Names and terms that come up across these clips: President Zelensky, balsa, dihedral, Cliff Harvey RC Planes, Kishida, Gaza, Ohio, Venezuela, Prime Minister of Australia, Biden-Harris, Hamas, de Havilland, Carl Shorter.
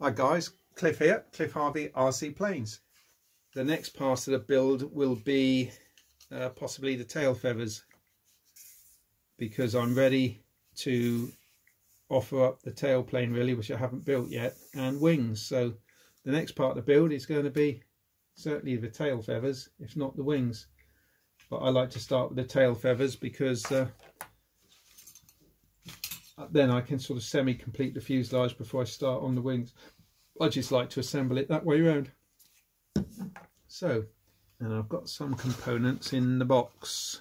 Hi guys, Cliff here, Cliff Harvey RC Planes. The next part of the build will be possibly the tail feathers, because I'm ready to offer up the tail plane really, which I haven't built yet, and wings. So the next part of the build is going to be certainly the tail feathers, if not the wings. But I like to start with the tail feathers because then I can sort of semi-complete the fuselage before I start on the wings. I just like to assemble it that way around. So, and I've got some components in the box.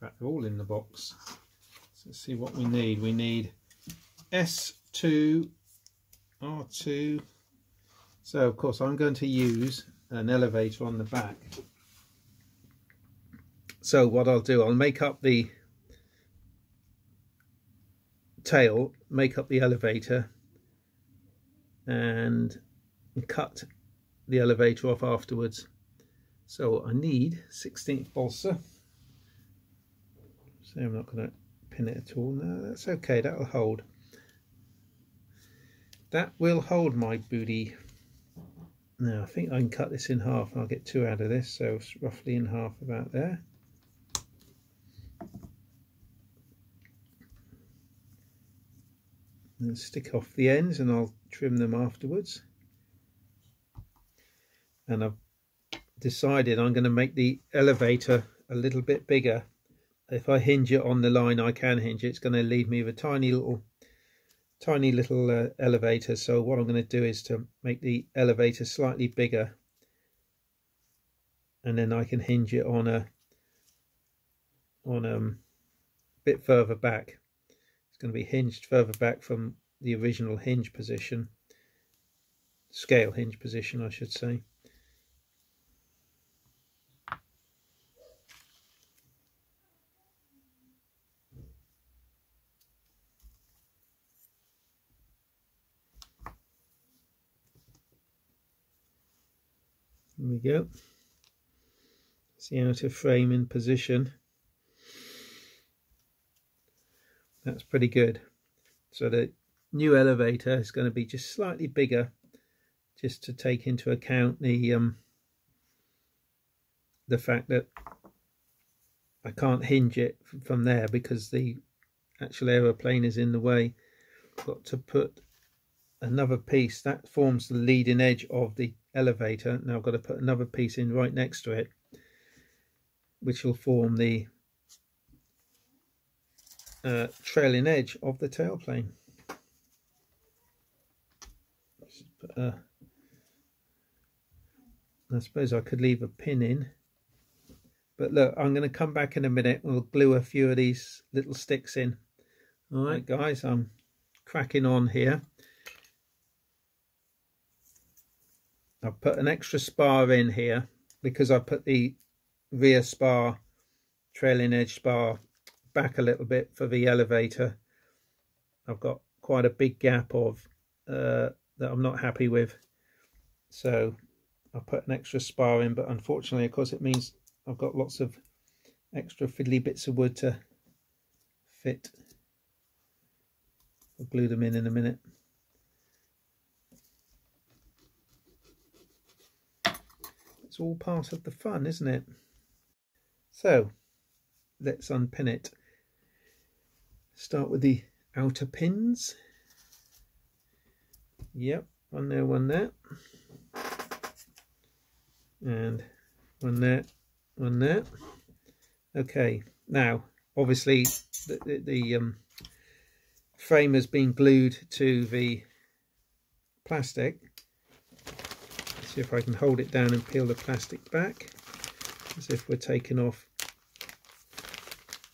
In fact, they're all in the box. So let's see what we need. We need S2, R2. So of course I'm going to use an elevator on the back. So what I'll do, I'll make up the tail, make up the elevator and cut the elevator off afterwards. So I need 16th balsa. So I'm not going to pin it at all. No, that's okay, that'll hold. That will hold my booty. Now I think I can cut this in half and I'll get two out of this, so it's roughly in half about there. And stick off the ends and I'll trim them afterwards. And I've decided I'm going to make the elevator a little bit bigger. If I hinge it on the line I can hinge it, it's going to leave me with a tiny little elevator. So what I'm going to do is to make the elevator slightly bigger and then I can hinge it on a bit further back. Going to be hinged further back from the original hinge position, scale hinge position I should say. There we go. It's the outer frame in position. That's pretty good. So the new elevator is going to be just slightly bigger, just to take into account the fact that I can't hinge it from there because the actual aeroplane is in the way. Got to put another piece that forms the leading edge of the elevator. Now I've got to put another piece in right next to it, which will form the trailing edge of the tailplane. I suppose I could leave a pin in, but look, I'm going to come back in a minute. We'll glue a few of these little sticks in. All right guys, I'm cracking on here. I've put an extra spar in here because I put the rear spar, trailing edge spar, back a little bit for the elevator. I've got quite a big gap of that I'm not happy with, so I put an extra spar in, but unfortunately of course it means I've got lots of extra fiddly bits of wood to fit. I'll glue them in a minute. It's all part of the fun, isn't it? So let's unpin it. Start with the outer pins. Yep, one there, one there, and one there, one there. Okay, now obviously the frame has been glued to the plastic. Let's see if I can hold it down and peel the plastic back, as if we're taking off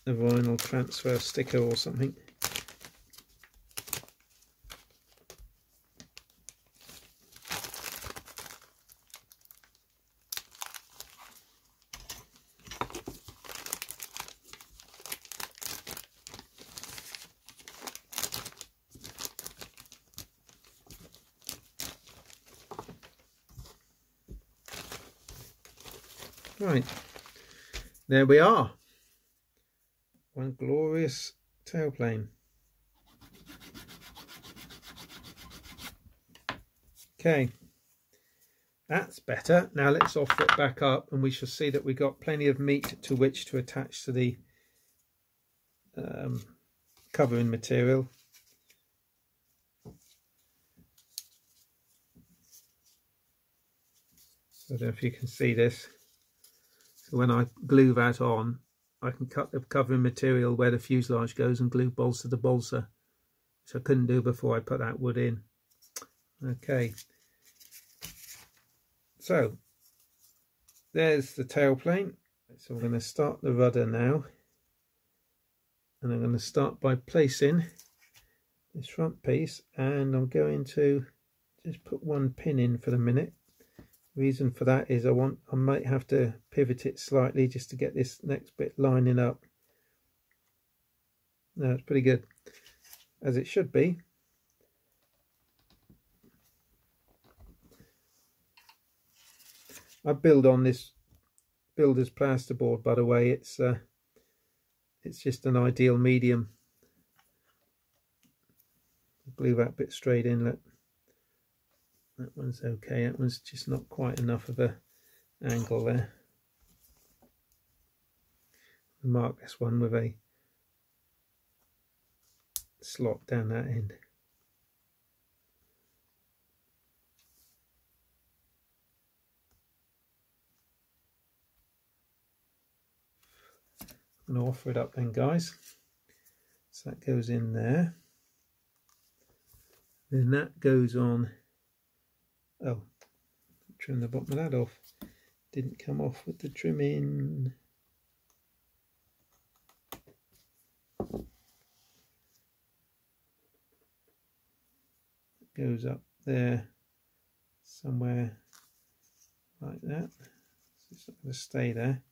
a vinyl transfer sticker or something. Right, there we are. One glorious tailplane. Okay, that's better. Now let's offer it back up and we shall see that we've got plenty of meat to which to attach to the covering material. I don't know if you can see this. So when I glue that on, I can cut the covering material where the fuselage goes and glue bolster to bolster, which I couldn't do before I put that wood in. Okay, so there's the tailplane. So we're going to start the rudder now, and I'm going to start by placing this front piece, and I'm going to just put one pin in for the minute. Reason for that is I might have to pivot it slightly just to get this next bit lining up. No, it's pretty good, as it should be. I build on this builder's plasterboard, by the way. It's just an ideal medium. Glue that bit straight in. Look. That one's okay, that one's just not quite enough of a angle there. Mark this one with a slot down that end. I'm going to offer it up then, guys. So that goes in there. Then that goes on. Oh, trim the bottom of that off. Didn't come off with the trimming. It goes up there somewhere like that. So it's not going to stay there.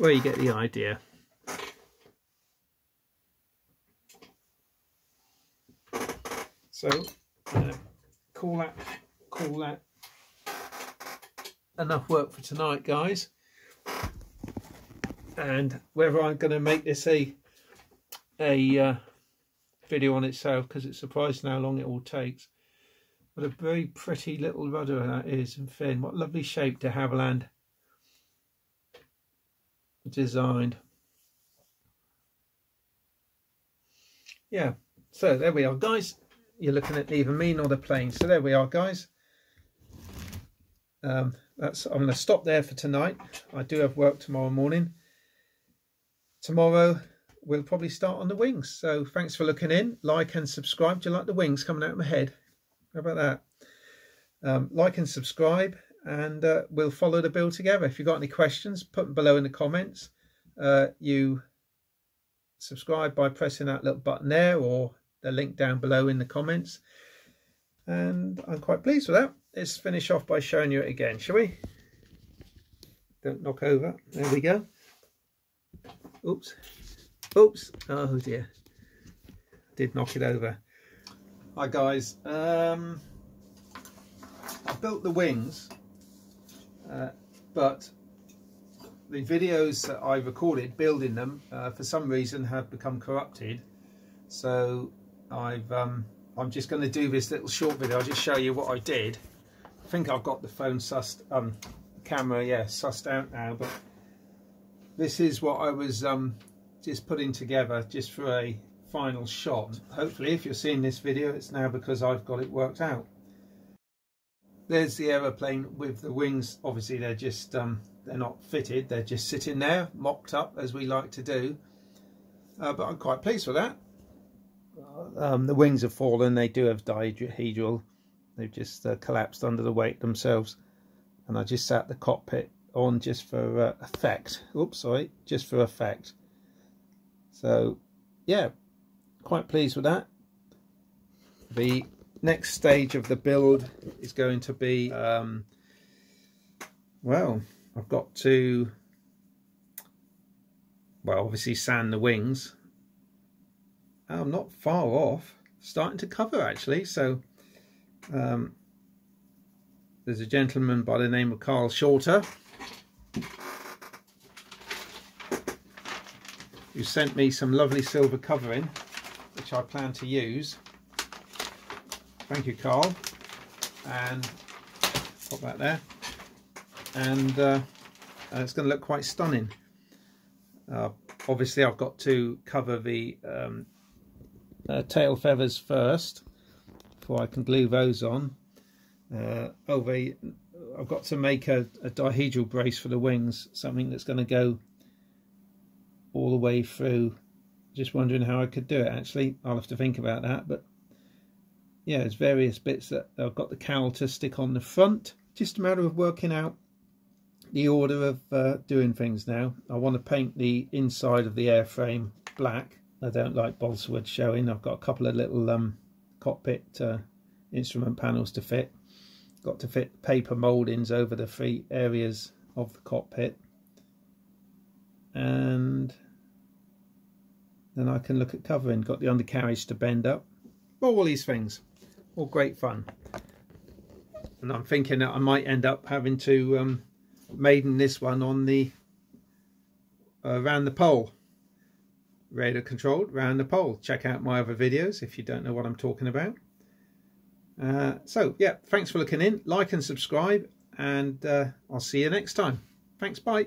Well, you get the idea. So. Call that enough work for tonight, guys. And whether I'm going to make this a video on itself, because it's surprising how long it all takes. What a very pretty little rudder that is, and fin. What lovely shape de Havilland designed. Yeah, so there we are, guys. You're looking at neither me nor the plane. So there we are, guys. I'm going to stop there for tonight. I do have work tomorrow morning. Tomorrow we'll probably start on the wings. So thanks for looking in. Like and subscribe. Do you like the wings coming out of my head? How about that? Like and subscribe, and we'll follow the build together. If you've got any questions, put them below in the comments. You subscribe by pressing that little button there, or the link down below in the comments, and I'm quite pleased with that. Let's finish off by showing you it again, shall we? Don't knock over. There we go. Oops, oops. Oh dear, did knock it over. Hi guys, I built the wings, but the videos that I recorded building them for some reason have become corrupted. So I'm just going to do this little short video. I'll just show you what I did. I think I've got the phone sussed, camera, yeah, sussed out now. But this is what I was just putting together just for a final shot. Hopefully, if you're seeing this video, it's now because I've got it worked out. There's the aeroplane with the wings. Obviously, they're just they're not fitted. They're just sitting there, mocked up as we like to do. But I'm quite pleased with that. The wings have fallen. They do have dihedral. They've just collapsed under the weight themselves, and I just sat the cockpit on just for effect. Oops, sorry, just for effect. So yeah, quite pleased with that. The next stage of the build is going to be well, I've got to obviously sand the wings. I'm not far off starting to cover, actually. So there's a gentleman by the name of Carl Shorter who sent me some lovely silver covering, which I plan to use. Thank you, Carl. and pop that there, and it's going to look quite stunning. Obviously I've got to cover the tail feathers first before I can glue those on. I've got to make a dihedral brace for the wings, something that's going to go all the way through. Just wondering how I could do it, actually. I'll have to think about that, but yeah, there's various bits that I've got the cowl to stick on the front. Just a matter of working out the order of doing things now. I want to paint the inside of the airframe black. I don't like balsa wood showing. I've got a couple of little cockpit instrument panels to fit. Got to fit paper mouldings over the three areas of the cockpit, and then I can look at covering. Got the undercarriage to bend up. All these things, all great fun. And I'm thinking that I might end up having to maiden this one on the around the pole, radar controlled round the pole. Check out my other videos if you don't know what I'm talking about. So yeah, thanks for looking in, like and subscribe, and I'll see you next time. Thanks, bye.